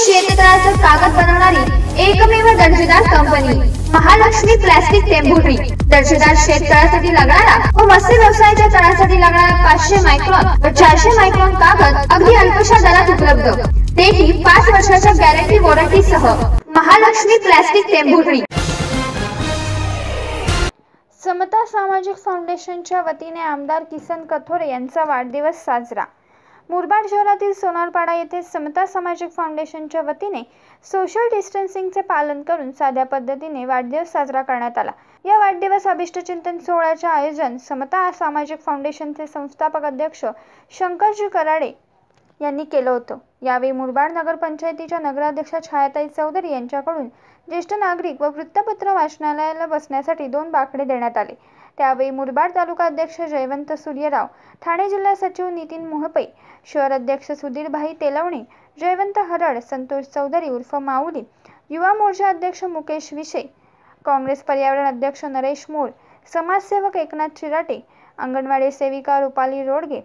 शेततळाचं कागद बनवणारी एकमेव दर्जेदार कंपनी महालक्ष्मी प्लास्टिक टेम्बोरी। दर्जेदार शेततळासाठी लागणारा व मत्स्य व्यवसायाच्या तळासाठी लागणारा 500 मायक्रॉन व 400 मायक्रॉन कागद अगदी अल्पशा दरात उपलब्ध, तेही 5 वर्षाच्या गॅरंटी वॉरंटी सह। महालक्ष्मी प्लास्टिक टेम्बोरी। समता सामाजिक फाउंडेशनच्या वतीने आमदार किसन कथोरे यांचा वाढदिवस साजरा। मुरबाड शहरातील सोनारपाडा येथे समता सामाजिक फाउंडेशनच्या वतीने सोशल डिस्टन्सिंगचे पालन करून साध्या पद्धतीने वाढदिवस साजरा करण्यात आला। या वाढदिवस अभिष्टचिंतन सोहळ्याचे आयोजन समता सामाजिक फाउंडेशनचे संस्थापक अध्यक्ष शंकरजी कराडे यांनी केलं होतं। यावेळी मुरबाड नगरपंचायतीच्या नगराध्यक्षा छायाताई चौधरी यांच्याकडून ज्येष्ठ नागरिक व वृत्तपत्र वाचनालयाला बसण्यासाठी 2 बाकडे देण्यात आले। त्यावेळी मुरबाड तालुका अध्यक्ष जयवंत सूर्यराव, ठाणे जिल्हा सचिव नितीन मोहपे, शहर अध्यक्ष सुधीर भाई तेलवणे, जयवंत हरड, संतोष चौधरी उर्फ माऊली, युवा मोर्चा अध्यक्ष मुकेश विषय, काँग्रेस पर्यावरण अध्यक्ष नरेश मुळ, समाजसेवक एकनाथ चिराटे, अंगणवाडी सेविका रूपाली रोडगे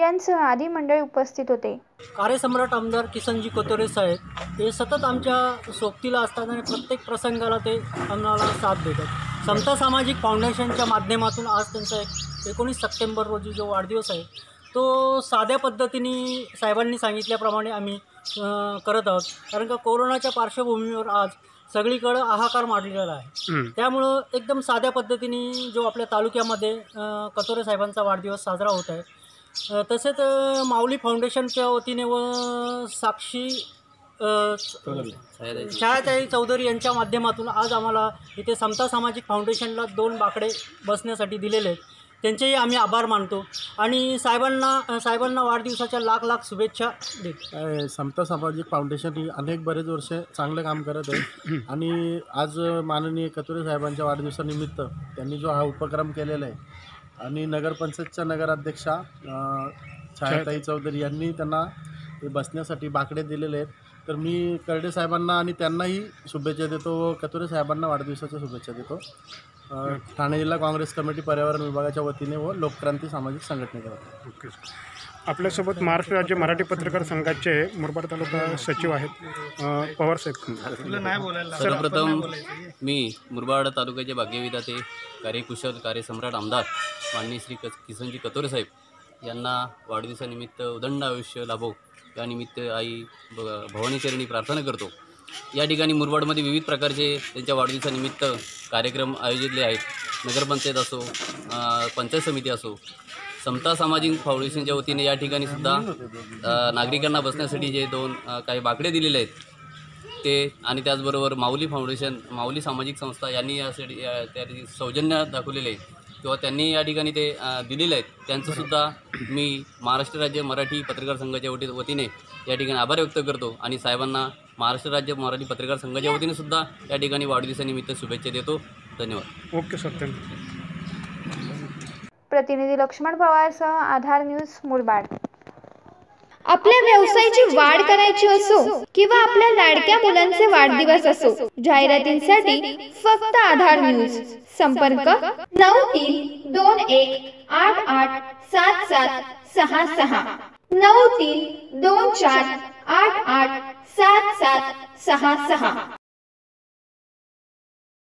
यांसह आदी मंडळी उपस्थित होते। कार्यसम्राट आमदार किसनजी कथोरे साहेब हे सतत आमच्या सोबतीला असताना प्रत्येक प्रसंगाला ते आम्हाला साथ देतात। समता सामाजिक फाउंडेशनच्या माध्यमातून आज त्यांचा 19 सप्टेंबर रोजी जो वाढदिवस आहे तो साध्या पद्धतीने साहेबांनी सांगितल्याप्रमाणे आम्ही करत आहोत, कारण का कोरोनाच्या पार्श्वभूमीवर आज सगळीकडे हाहाकार मांडलेला आहे। त्यामुळं एकदम साध्या पद्धतीने जो आपल्या तालुक्यामध्ये कथोरे साहेबांचा वाढदिवस साजरा होत आहे। तसेच माऊली फाउंडेशनच्या वतीने व साक्षी छायाताई चौधरी यांच्या माध्यमातून आज आम्हाला इथे समता सामाजिक फाउंडेशनला 2 बाकडे बसण्यासाठी दिलेले आहेत, त्यांचेही आम्ही आभार मानतो आणि साहेबांना वाढदिवसाच्या लाख लाख शुभेच्छा देतो। समता सामाजिक फाउंडेशन ही अनेक बरेच वर्ष चांगलं काम करत आहे आणि आज माननीय कथोरे साहेबांच्या वाढदिवसानिमित्त त्यांनी जो हा उपक्रम केलेला आहे आणि नगरपंचायतच्या नगराध्यक्षा छायाताई चौधरी यांनी त्यांना बसण्यासाठी बाकडे दिलेले आहेत। तर मी करडे साहेबांना आणि त्यांनाही शुभेच्छा देतो व कथोरे साहेबांना वाढदिवसाच्या शुभेच्छा देतो। ठाणे जिल्हा काँग्रेस कमिटी पर्यावरण विभागाच्या वतीने व लोकक्रांती सामाजिक संघटनेकडून ओके आपल्यासोबत महाराष्ट्र राज्य मराठी पत्रकार संघाचे मुरबाड तालुका सचिव आहेत पवार साहेब। सर्वप्रथम मी मुरबाड तालुक्याचे भाग्यविधाते कार्यकुशल कार्यसम्राट आमदार माननीय श्री किसनजी कथोरे साहेब यांना वाढदिवसानिमित्त उदंड आयुष्य लाभो या निमित्त आई भवानीचरणी प्रार्थना करतो। या ठिकाणी मुरबाडमध्ये विविध प्रकारचे त्यांच्या वाढदिवसानिमित्त कार्यक्रम आयोजितले आहेत। नगरपंचायत असो, पंचायत समिती असो, समता सामाजिक फाउंडेशनच्या वतीने या ठिकाणी सुद्धा नागरिकांना बसण्यासाठी जे 2 काही बाकडे दिलेले आहेत ते आणि त्याचबरोबर माऊली सामाजिक संस्था यांनी यासाठी त्या सौजन्य दाखवलेले आहे किंवा त्यांनी या ठिकाणी ते दिलेले आहेत, त्यांचंसुद्धा मी महाराष्ट्र राज्य मराठी पत्रकार संघाच्या वतीने या ठिकाणी आभार व्यक्त करतो आणि साहेबांना महाराष्ट्र राज्य मराठी पत्रकार संघाच्या वतीने सुद्धा या ठिकाणी वाढदिवसानिमित्त शुभेच्छा देतो। धन्यवाद। Okay sir. प्रतिनिधी लक्ष्मण पवारसह आधार न्यूज मुरबाड। आपल्या व्यवसायाची वाढ करायची असो किंवा आपल्या लाडक्या मुलांचे वाढदिवस असो, जाहिरातींसाठी फक्त आधार न्यूज। संपर्क 9321887766 9324887766।